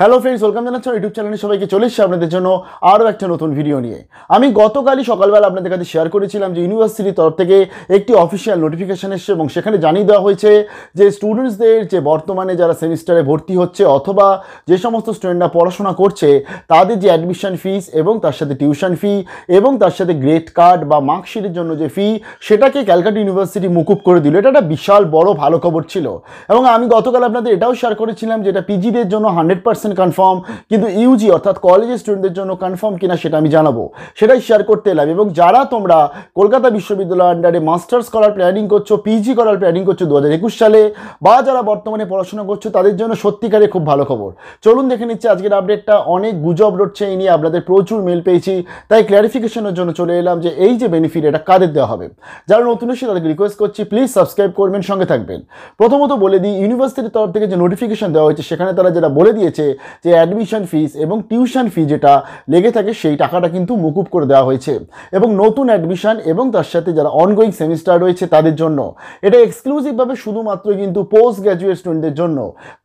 Hello friends welcome जानाচ্ছি YouTube চ্যানেলে সবাইকে চলে এসেছি আপনাদের জন্য আরও একটা নতুন ভিডিও নিয়ে। আমি গতকালই সকালবেলা আপনাদের কাছে শেয়ার করেছিলাম যে ইউনিভার্সিটির তরফ থেকে একটি অফিশিয়াল নোটিফিকেশন এসেছে এবং সেখানে জানিয়ে দেওয়া হয়েছে যে স্টুডেন্টসদের যে বর্তমানে যারা সেমিস্টারে ভর্তি হচ্ছে অথবা যে সমস্ত স্টুডেন্টরা পড়াশোনা করছে তাদের যে অ্যাডমিশন ফিস এবং তার সাথে টিউশন ফি এবং তার সাথে গ্রেড কার্ড বা মার্কশিটের জন্য যে ফি সেটাকে ক্যালকাটা ইউনিভার্সিটি মুকুব করে দিল। এটা একটা বিশাল বড় ভালো খবর ছিল এবং আমি গতকাল আপনাদের এটাও শেয়ার করেছিলাম যেটা পিজিদের জন্য 100% কনফার্ম, কিন্তু ইউজি অর্থাৎ কলেজের স্টুডেন্টদের জন্য কনফার্ম কিনা সেটা আমি জানাবো, সেটাই শেয়ার করতে এলাম। এবং যারা তোমরা কলকাতা বিশ্ববিদ্যালয়ের আন্ডারে মাস্টার্স করার প্ল্যানিং করছো, পিজি করার প্ল্যানিং করছো 2021 সালে বা যারা বর্তমানে পড়াশোনা করছো তাদের জন্য সত্যিকারে খুব ভালো খবর। চলুন দেখে নিচ্ছি আজকের আপডেটটা। অনেক গুজব রটছে এই নিয়ে, আপনাদের প্রচুর মেল পেয়েছি, তাই ক্ল্যারিফিকেশনের জন্য চলে এলাম যে এই যে বেনিফিট এটা কাদের দেওয়া হবে। যারা নতুন এসে তাদেরকে রিকোয়েস্ট করছি প্লিজ সাবস্ক্রাইব করবেন, সঙ্গে থাকবেন। প্রথমত বলে দিই ইউনিভার্সিটির তরফ থেকে যে নোটিফিকেশন দেওয়া হয়েছে সেখানে তারা যেটা বলে দিয়েছে যে অ্যাডমিশন ফিস এবং টিউশন ফি যেটা লেগে থাকে সেই টাকাটা কিন্তু মুকুব করে দেওয়া হয়েছে এবং নতুন অ্যাডমিশন এবং তার সাথে যারা অনগোয়িং সেমিস্টার রয়েছে তাদের জন্য। এটা এক্সক্লুসিভভাবে শুধুমাত্র কিন্তু পোস্ট গ্র্যাজুয়েট স্টুডেন্টদের জন্য,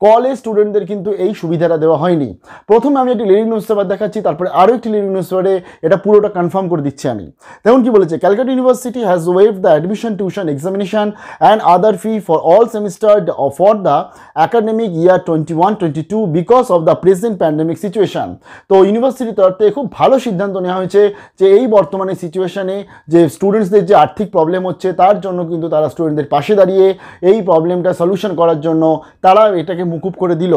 কলেজ স্টুডেন্টদের কিন্তু এই সুবিধাটা দেওয়া হয়নি। প্রথমে আমি একটি লিডিং নিউজ পেপার দেখাচ্ছি, তারপরে আরও একটি লিডিং নিউজ পেপারে এটা পুরোটা কনফার্ম করে দিচ্ছি আমি। তেমন কি বলেছে, Calcutta university has waived the admission tuition examination and other fee for all semester for the academic year 21-22 because of the present pandemic situation. তো ইউনিভার্সিটির তরফ থেকে খুব ভালো সিদ্ধান্ত নেওয়া হয়েছে যে এই বর্তমানে সিচুয়েশানে যে স্টুডেন্টসদের যে আর্থিক প্রবলেম হচ্ছে তার জন্য কিন্তু তারা স্টুডেন্টদের পাশে দাঁড়িয়ে এই প্রবলেমটা সলিউশন করার জন্য তারা এটাকে মুকুব করে দিল।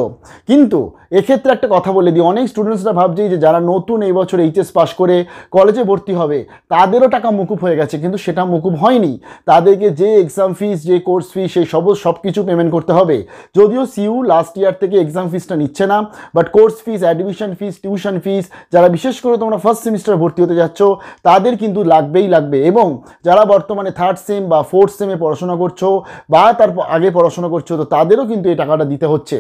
কিন্তু এক্ষেত্রে একটা কথা বলে দিই, অনেক স্টুডেন্টসরা ভাবছে যে যারা নতুন এই বছর এইচএস পাস করে কলেজে ভর্তি হবে তাদেরও টাকা মুকুব হয়ে গেছে, কিন্তু সেটা মুকুব হয়নি। তাদেরকে যে এক্সাম ফিস, যে কোর্স ফি, সেই সব কিছু পেমেন্ট করতে হবে। যদিও সিইউ লাস্ট ইয়ার থেকে এক্সাম ফিসটা নিচ্ছে না, but course fees, admission fees, tuition fees, যারা বিশেষ করে তোমরা ফার্স্ট সেমিস্টার ভর্তি হতে যাচ্ছ তাদের কিন্তু লাগবেই লাগবে। এবং যারা বর্তমানে থার্ড সেম বা ফোর্থ সেমে পড়াশোনা করছো বা তারপর আগে পড়াশোনা করছো তো তাদেরও কিন্তু এই টাকাটা দিতে হচ্ছে।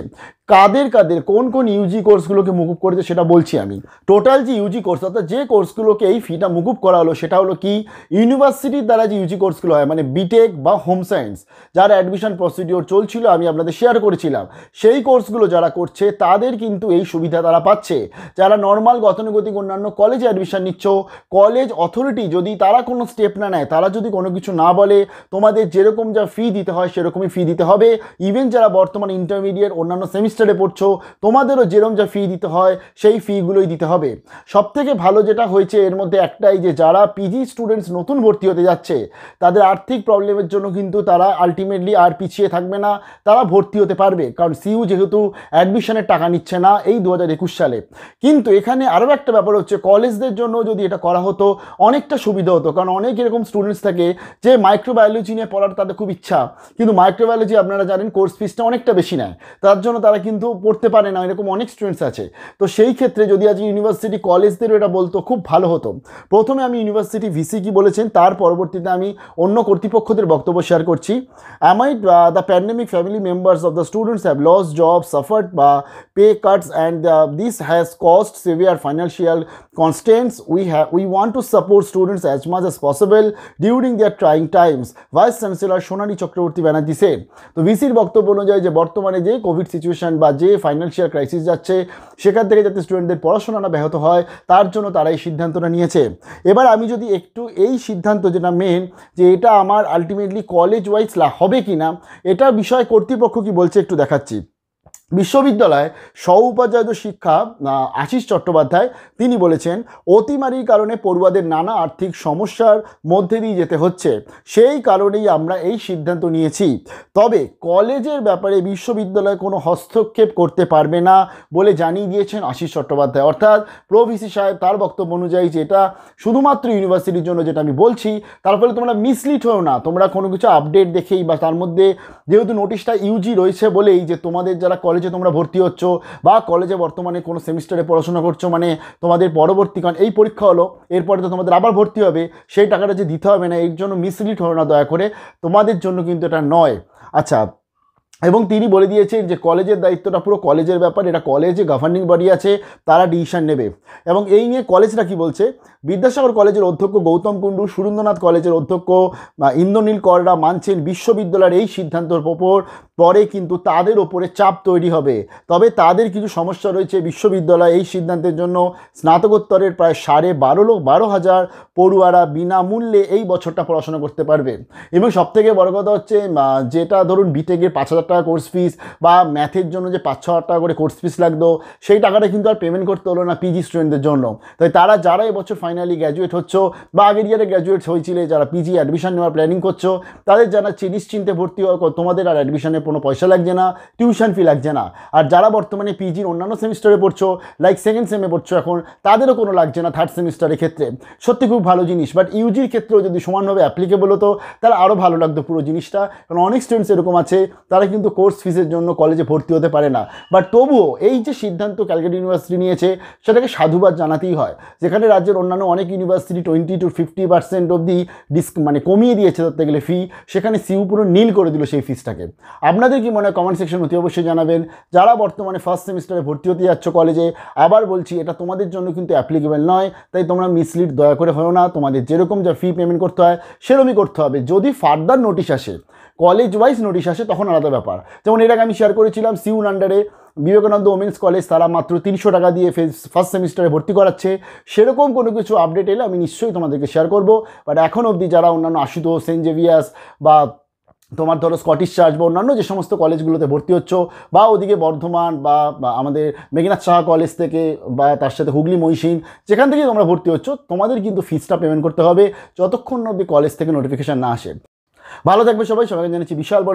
কাদের কাদের কোন কোন ইউজি কোর্সগুলোকে মুকুব করেছে সেটা বলছি আমি। টোটাল যে ইউজি কোর্স অর্থাৎ যে কোর্সগুলোকে এই ফিটা মুকুব করা হলো সেটা হলো কি, ইউনিভার্সিটির দ্বারা যে ইউজি কোর্সগুলো হয় মানে বিটেক বা হোম সায়েন্স যার অ্যাডমিশন প্রসিডিওর চলছিল আমি আপনাদের শেয়ার করেছিলাম, সেই কোর্সগুলো যারা করছে তাদের কিন্তু এই সুবিধা তারা পাচ্ছে। যারা নর্মাল গতানুগতিক অন্যান্য কলেজে অ্যাডমিশন নিচ্ছ, কলেজ অথরিটি যদি তারা কোনো স্টেপ না নেয়, তারা যদি কোনো কিছু না বলে তোমাদের যেরকম যা ফি দিতে হয় সেরকমই ফি দিতে হবে। ইভেন যারা বর্তমানে ইন্টারমিডিয়েট অন্যান্য সেমিস্টারে পড়ছো তোমাদেরও যেরকম যা ফি দিতে হয় সেই ফিগুলোই দিতে হবে। সবথেকে ভালো যেটা হয়েছে এর মধ্যে একটাই যে যারা পিজি স্টুডেন্টস নতুন ভর্তি হতে যাচ্ছে তাদের আর্থিক প্রবলেমের জন্য কিন্তু তারা আলটিমেটলি আর পিছিয়ে থাকবে না, তারা ভর্তি হতে পারবে, কারণ সিইউ যেহেতু অ্যাডমিশনের টাকা নিচ্ছে না এই 2021 সালে। কিন্তু এখানে আরও একটা ব্যাপার হচ্ছে কলেজদের জন্য যদি এটা করা হতো অনেকটা সুবিধা হতো, কারণ অনেক এরকম স্টুডেন্টস থাকে যে মাইক্রোবায়োলজি নিয়ে পড়ার তাদের খুব ইচ্ছা, কিন্তু মাইক্রোবায়োলজি আপনারা জানেন কোর্স ফিসটা অনেকটা বেশি নেয়, তার জন্য তারা কিন্তু পড়তে পারে না, এরকম অনেক স্টুডেন্টস আছে। তো সেই ক্ষেত্রে যদি আজকে ইউনিভার্সিটি কলেজদেরও এটা বলতো খুব ভালো হতো। প্রথমে আমি ইউনিভার্সিটি ভিসি কি বলেছেন তার পরবর্তীতে আমি অন্য কর্তৃপক্ষদের বক্তব্য শেয়ার করছি। Amid the pandemic, family members of the students have lost jobs, suffered pay cuts, and this has caused severe financial constraints. We want to support students as much as possible during their trying times, Vice Chancellor Sonali Chakraborty Banerjee said. তো ভিসির বক্তব্য অনুযায়ী যে বর্তমানে যে Covid situation বা যে financial crisis যাচ্ছে সেখান থেকে যাতে স্টুডেন্টদের পড়াশোনা না ব্যাহত হয় তার জন্য তারা এই সিদ্ধান্তটা নিয়েছে। এবার আমি যদি একটু এই সিদ্ধান্ত যেটা মেন যে এটা আমার আলটিমেটলি কলেজ ওয়াইজ হবে কি না এটা বিষয় কর্তৃপক্ষ কি বলছে একটু দেখাচ্ছি। বিশ্ববিদ্যালয় সহ-উপাচার্য শিক্ষা আশিস চট্টোপাধ্যায় তিনি বলেছেন অতিমারির কারণে পড়ুয়াদের নানা আর্থিক সমস্যার মধ্যে দিয়ে যেতে হচ্ছে, সেই কারণেই আমরা এই সিদ্ধান্ত নিয়েছি। তবে কলেজের ব্যাপারে বিশ্ববিদ্যালয় কোনো হস্তক্ষেপ করতে পারবে না বলে জানিয়ে দিয়েছেন আশিস চট্টোপাধ্যায়, অর্থাৎ প্রভিসি সাহেব। তার বক্তব্য অনুযায়ী যেটা শুধুমাত্র ইউনিভার্সিটির জন্য যেটা আমি বলছি, তার ফলে তোমরা মিসলিড হও না, তোমরা কোনো কিছু আপডেট দেখেই বা তার মধ্যে যেহেতু নোটিশটা ইউজি রয়েছে বলেই যে তোমাদের যারা যে তোমরা ভর্তি হচ্ছ বা কলেজে বর্তমানে কোনো সেমিস্টারে পড়াশোনা করছো মানে তোমাদের পরবর্তীকাল এই পরীক্ষা হলো এরপরে তো তোমাদের আবার ভর্তি হবে, সেই টাকাটা যে দিতে হবে না এর জন্য মিসলিড হলো না দয়া করে, তোমাদের জন্য কিন্তু এটা নয়। আচ্ছা, এবং তিনি বলে দিয়েছেন যে কলেজের দায়িত্বটা পুরো কলেজের ব্যাপার, এটা কলেজে গভর্নিং বডি আছে তারা ডিসিশন নেবে। এবং এই নিয়ে কলেজরা কী বলছে, বিদ্যাসাগর কলেজের অধ্যক্ষ গৌতম কুণ্ডু, সুরেন্দ্রনাথ কলেজের অধ্যক্ষ ইন্দ্রনীল কররা মানছেন বিশ্ববিদ্যালয়ের এই সিদ্ধান্তের ওপর পরে কিন্তু তাদের ওপরে চাপ তৈরি হবে। তবে তাদের কিছু সমস্যা রয়েছে। বিশ্ববিদ্যালয় এই সিদ্ধান্তের জন্য স্নাতকোত্তরের প্রায় 12,500 পড়ুয়ারা বিনামূল্যে এই বছরটা পড়াশোনা করতে পারবে। এবং সবথেকে বড় কথা হচ্ছে যেটা ধরুন বিটেকের 5,000 টাকা কোর্স ফিস বা ম্যাথের জন্য যে 5,000-6,000 টাকা করে কোর্স ফিস লাগতো, সেই টাকাটা কিন্তু আর পেমেন্ট করতে হলো না পিজি স্টুডেন্টদের জন্য। তাই তারা যারা এবছর ফাইনালি গ্র্যাজুয়েট হচ্ছ বা আগের ইয়ারে গ্র্যাজুয়েট হয়েছিলে, যারা পিজি অ্যাডমিশন নেওয়ার প্ল্যানিং করছো, তাদের যারা নিশ্চিন্তে ভর্তি হওয়ার, তোমাদের আর অ্যাডমিশনের কোনো পয়সা লাগছে না, টিউশন ফি লাগছে না। আর যারা বর্তমানে পিজির অন্যান্য সেমিস্টারে পড়ছো, লাইক সেকেন্ড সেমে পড়ছো এখন, তাদেরও কোনো লাগছে না থার্ড সেমিস্টারের ক্ষেত্রে। সত্যি খুব ভালো জিনিস। বাট ইউজির ক্ষেত্রেও যদি সমানভাবে অ্যাপ্লিকেবল হতো তাহলে আরও ভালো লাগতো পুরো জিনিসটা। কারণ অনেক স্টুডেন্টস এরকম আছে তারা কিন্তু কোর্স ফিসের জন্য কলেজে ভর্তি হতে পারে না। বাট তবুও এই যে সিদ্ধান্ত ক্যালকাটা ইউনিভার্সিটি নিয়েছে সেটাকে সাধুবাদ জানাতেই হয়। যেখানে রাজ্যের অন্যান্য অনেক ইউনিভার্সিটি 20-50% অবধি কমিয়ে দিয়েছে ধরতে গেলে ফি, সেখানে সিইউ পুরো নীল করে দিল সেই ফিসটাকে। আপনাদের কি মনে হয় কমেন্ট সেকশন অতি অবশ্যই জানাবেন। যারা বর্তমানে ফার্স্ট সেমিস্টারে ভর্তি হতে যাচ্ছ কলেজে, আবার বলছি এটা তোমাদের জন্য কিন্তু অ্যাপ্লিকেবল নয়, তাই তোমরা মিসলিড দয়া করে হয়েও না। তোমাদের যেরকম যা ফি পেমেন্ট করতে হয় সেরকমই করতে হবে। যদি ফার্দার নোটিশ আসে, কলেজ ওয়াইজ নোটিশ আসে, তখন আলাদা ব্যাপার। যেমন এর আগে আমি শেয়ার করেছিলাম সিইউর আন্ডারে বিবেকানন্দ ওমেন্স কলেজ তারা মাত্র 300 টাকা দিয়ে ফার্স্ট সেমিস্টারে ভর্তি করাচ্ছে। সেরকম কোনো কিছু আপডেট এলে আমি নিশ্চয়ই তোমাদেরকে শেয়ার করবো। বাট এখন অবধি যারা অন্যান্য আশুতোষ, সেন্ট জেভিয়ার্স বা তোমার ধরো স্কটিশ চার্চ বা অন্যান্য যে সমস্ত কলেজগুলোতে ভর্তি হচ্ছ, বা ওদিকে বর্ধমান বা আমাদের মেঘনাথ সাহা কলেজ থেকে বা তার সাথে হুগলি মহীশিন, যেখান থেকে তোমরা ভর্তি হচ্ছ, তোমাদের কিন্তু ফিজটা পেমেন্ট করতে হবে যতক্ষণ অবধি কলেজ থেকে নোটিফিকেশান না আসে। ভালো থাকবে সবাই। সবাইকে জানাচ্ছি বিশাল বড়